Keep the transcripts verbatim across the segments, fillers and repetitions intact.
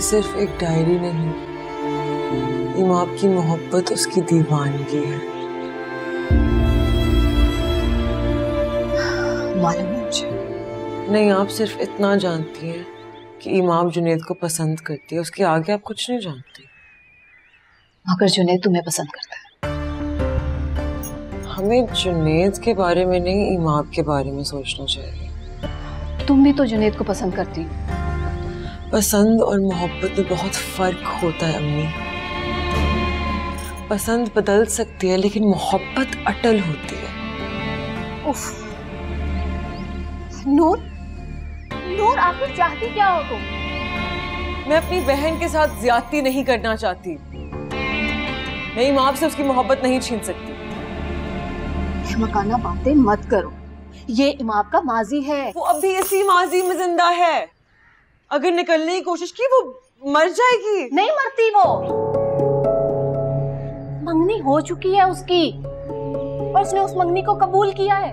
ये सिर्फ एक डायरी नहीं, इमाम की मोहब्बत उसकी दीवानगी है। मालूम है मुझे। नहीं, आप सिर्फ इतना जानती हैं कि इमाम जुनैद को पसंद करती है, उसके आगे आप कुछ नहीं जानती। मगर जुनैद तुम्हें पसंद करता है। हमें जुनैद के बारे में नहीं, इमाम के बारे में सोचना चाहिए। तुम भी तो जुनैद को पसंद करती हो। पसंद और मोहब्बत में बहुत फर्क होता है अम्मी। पसंद बदल सकती है लेकिन मोहब्बत अटल होती है। उफ। नूर, नूर आखिर चाहती क्या हो तुम? मैं अपनी बहन के साथ ज्यादती नहीं करना चाहती। मैं इमाम से उसकी मोहब्बत नहीं छीन सकती। मकाना बातें मत करो, ये इमाम का माजी है। वो अभी इसी माजी में जिंदा है, अगर निकलने की कोशिश की वो मर जाएगी। नहीं मरती, वो मंगनी हो चुकी है उसकी और उसने उस मंगनी को कबूल किया है।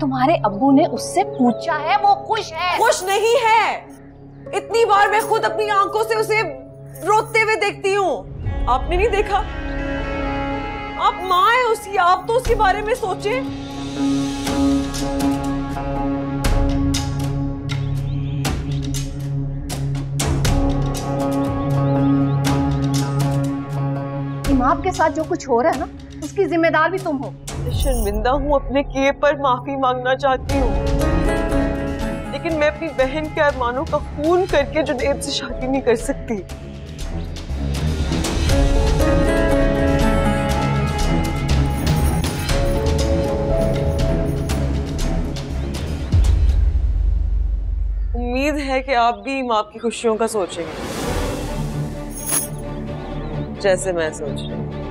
तुम्हारे अब्बू ने उससे पूछा है, वो खुश है। खुश नहीं है। इतनी बार मैं खुद अपनी आंखों से उसे रोते हुए देखती हूँ, आपने नहीं देखा? आप माँ है उसकी, आप तो उसके बारे में सोचें। इमाम के साथ जो कुछ हो रहा है ना, उसकी जिम्मेदार भी तुम हो। शर्मिंदा हूँ, अपने किए पर माफी मांगना चाहती हूँ, लेकिन मैं अपनी बहन के अरमानों का खून करके जुनैद से शादी नहीं कर सकती। उम्मीद है कि आप भी माँ की खुशियों का सोचेंगे जैसे मैं सोच रही हूँ।